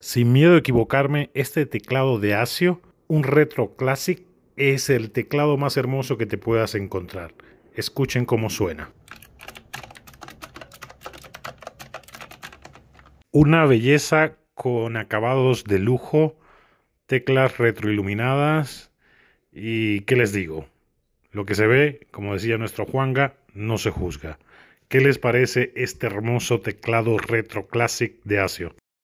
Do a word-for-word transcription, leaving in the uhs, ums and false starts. Sin miedo a equivocarme, este teclado de Azio, un Retro Classic, es el teclado más hermoso que te puedas encontrar. Escuchen cómo suena. Una belleza con acabados de lujo, teclas retroiluminadas y ¿qué les digo? Lo que se ve, como decía nuestro Juanga, no se juzga. ¿Qué les parece este hermoso teclado Retro Classic de Azio?